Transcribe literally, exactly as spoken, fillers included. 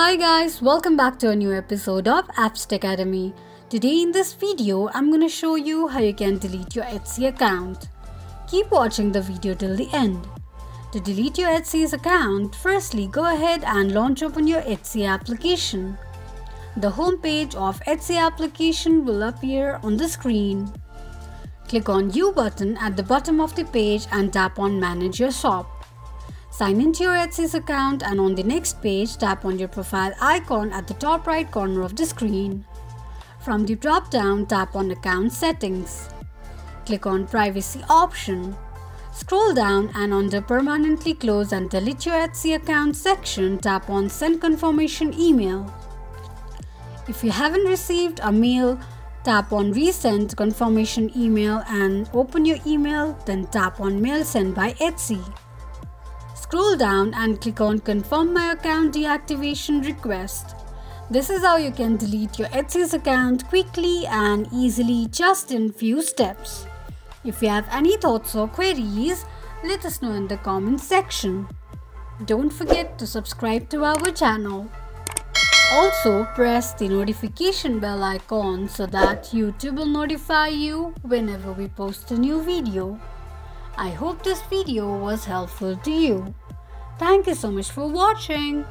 Hi guys, welcome back to a new episode of Apps Techademy. Today in this video, I'm going to show you how you can delete your Etsy account. Keep watching the video till the end. To delete your Etsy's account, firstly go ahead and launch open your Etsy application. The homepage of Etsy application will appear on the screen. Click on You button at the bottom of the page and tap on Manage Your Shop. Sign into your Etsy's account and on the next page, tap on your profile icon at the top right corner of the screen. From the drop down, tap on Account Settings. Click on Privacy option. Scroll down and under Permanently Close and Delete Your Etsy Account section, tap on Send Confirmation Email. If you haven't received a mail, tap on Resend Confirmation Email and open your email, then tap on Mail Sent by Etsy. Scroll down and click on Confirm My Account Deactivation Request. This is how you can delete your Etsy's account quickly and easily just in few steps. If you have any thoughts or queries, let us know in the comment section. Don't forget to subscribe to our channel. Also, press the notification bell icon so that YouTube will notify you whenever we post a new video. I hope this video was helpful to you. Thank you so much for watching.